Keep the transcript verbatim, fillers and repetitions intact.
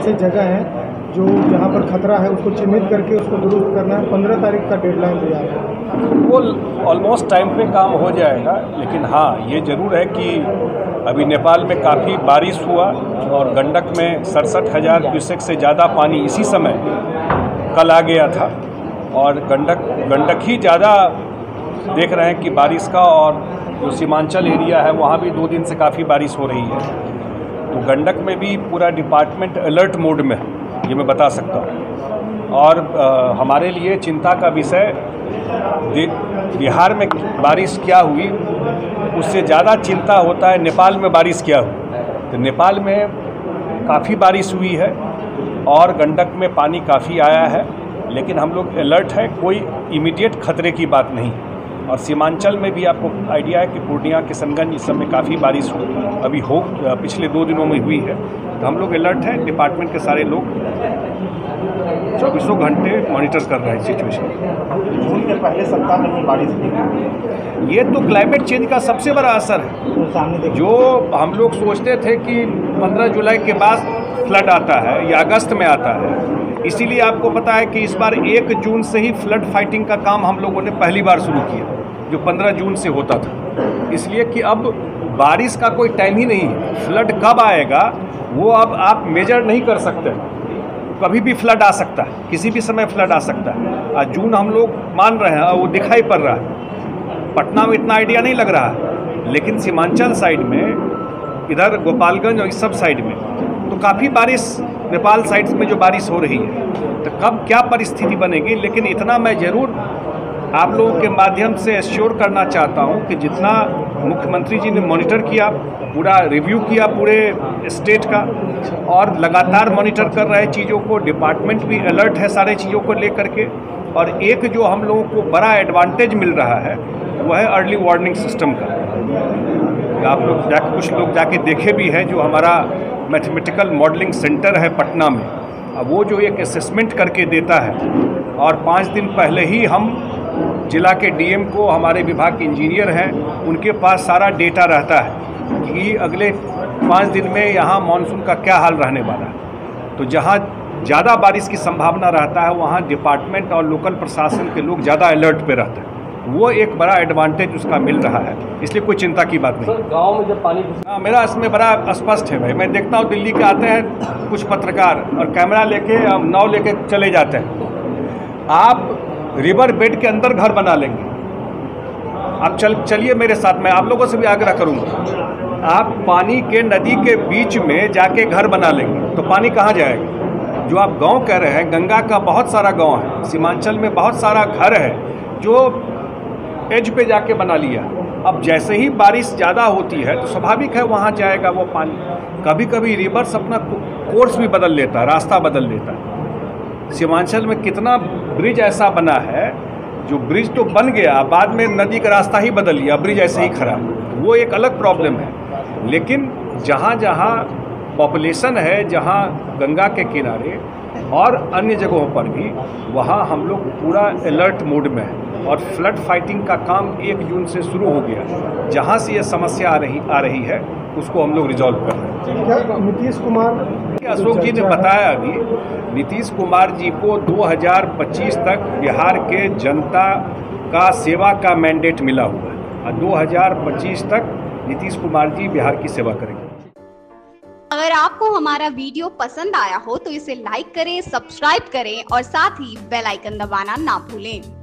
ऐसे जगह हैं जो जहाँ पर खतरा है उसको चिन्हित करके उसको दुरुस्त करना है। पंद्रह तारीख का डेडलाइन दिया है, वो ऑलमोस्ट टाइम पे काम हो जाएगा। लेकिन हाँ, ये ज़रूर है कि अभी नेपाल में काफ़ी बारिश हुआ और गंडक में सड़सठ हज़ार क्यूसेक से ज़्यादा पानी इसी समय कल आ गया था और गंडक गंडक ही ज़्यादा देख रहे हैं कि बारिश का, और जो सीमांचल एरिया है वहाँ भी दो दिन से काफ़ी बारिश हो रही है। तो गंडक में भी पूरा डिपार्टमेंट अलर्ट मोड में है, ये मैं बता सकता हूँ। और आ, हमारे लिए चिंता का विषय बिहार में बारिश क्या हुई, उससे ज़्यादा चिंता होता है नेपाल में बारिश क्या हुई। तो नेपाल में काफ़ी बारिश हुई है और गंडक में पानी काफ़ी आया है, लेकिन हम लोग अलर्ट है, कोई इमीडिएट खतरे की बात नहीं। और सीमांचल में भी आपको आइडिया है कि पूर्णिया, किशनगंज, इस समय काफ़ी बारिश हुई अभी हो पिछले दो दिनों में हुई है। तो हम लोग अलर्ट हैं, डिपार्टमेंट के सारे लोग चौबीसों घंटे मॉनिटर कर रहे हैं सिचुएशन। जून के पहले सप्ताह में ही बारिश हुई, ये तो क्लाइमेट चेंज का सबसे बड़ा असर है। जो हम लोग सोचते थे कि पंद्रह जुलाई के बाद फ्लड आता है या अगस्त में आता है, इसीलिए आपको पता है कि इस बार एक जून से ही फ्लड फाइटिंग का काम हम लोगों ने पहली बार शुरू किया, जो पंद्रह जून से होता था। इसलिए कि अब बारिश का कोई टाइम ही नहीं है, फ्लड कब आएगा वो अब आप मेजर नहीं कर सकते, कभी भी फ्लड आ सकता है, किसी भी समय फ्लड आ सकता है। आज जून हम लोग मान रहे हैं और वो दिखाई पड़ रहा है, पटना में इतना आइडिया नहीं लग रहा है, लेकिन सीमांचल साइड में, इधर गोपालगंज और इस सब साइड में तो काफ़ी बारिश, नेपाल साइड में जो बारिश हो रही है, तो कब क्या परिस्थिति बनेगी। लेकिन इतना मैं ज़रूर आप लोगों के माध्यम से एश्योर करना चाहता हूं कि जितना मुख्यमंत्री जी ने मॉनिटर किया, पूरा रिव्यू किया पूरे स्टेट का, और लगातार मॉनिटर कर रहे चीज़ों को, डिपार्टमेंट भी अलर्ट है सारे चीज़ों को लेकर के। और एक जो हम लोगों को बड़ा एडवांटेज मिल रहा है वह है अर्ली वार्निंग सिस्टम का। आप लोग जाके कुछ लोग जाके देखे भी हैं, जो हमारा मैथमेटिकल मॉडलिंग सेंटर है पटना में, अब वो जो एक असेसमेंट करके देता है, और पाँच दिन पहले ही हम जिला के डीएम को, हमारे विभाग के इंजीनियर हैं, उनके पास सारा डेटा रहता है कि अगले पाँच दिन में यहाँ मानसून का क्या हाल रहने वाला है। तो जहाँ ज़्यादा बारिश की संभावना रहता है वहाँ डिपार्टमेंट और लोकल प्रशासन के लोग ज़्यादा अलर्ट पे रहते हैं, वो एक बड़ा एडवांटेज उसका मिल रहा है, इसलिए कोई चिंता की बात नहीं। गांव में जब पानी आ, मेरा इसमें बड़ा अस्पष्ट है भाई, मैं देखता हूँ दिल्ली के आते हैं कुछ पत्रकार और कैमरा लेके नाव लेके चले जाते हैं। आप रिवर बेड के अंदर घर बना लेंगे, आप चल चलिए मेरे साथ, मैं आप लोगों से भी आग्रह करूँगा, आप पानी के नदी के बीच में जाके घर बना लेंगे तो पानी कहाँ जाएगा। जो आप गाँव कह रहे हैं, गंगा का बहुत सारा गाँव है सीमांचल में, बहुत सारा घर है जो एज पे जाके बना लिया। अब जैसे ही बारिश ज़्यादा होती है तो स्वाभाविक है वहाँ जाएगा वो पानी। कभी कभी रिवर्स अपना कोर्स भी बदल लेता है, रास्ता बदल लेता है। सीमांचल में कितना ब्रिज ऐसा बना है जो ब्रिज तो बन गया, बाद में नदी का रास्ता ही बदल लिया, ब्रिज ऐसे ही खड़ा, वो एक अलग प्रॉब्लम है। लेकिन जहाँ जहाँ पॉपुलेशन है, जहाँ गंगा के किनारे और अन्य जगहों पर भी, वहाँ हम लोग पूरा अलर्ट मोड में है, और फ्लड फाइटिंग का काम एक जून से शुरू हो गया। जहाँ से ये समस्या आ रही आ रही है उसको हम लोग रिजॉल्व कर रहे हैं। नीतीश कुमार, अशोक जी ने बताया अभी, नीतीश कुमार जी को दो हज़ार पच्चीस तक बिहार के जनता का सेवा का मैंडेट मिला हुआ है, और दो हज़ार पच्चीस तक नीतीश कुमार जी बिहार की सेवा करेंगे। अगर आपको हमारा वीडियो पसंद आया हो तो इसे लाइक करें, सब्सक्राइब करें और साथ ही बेल आइकन दबाना ना भूलें।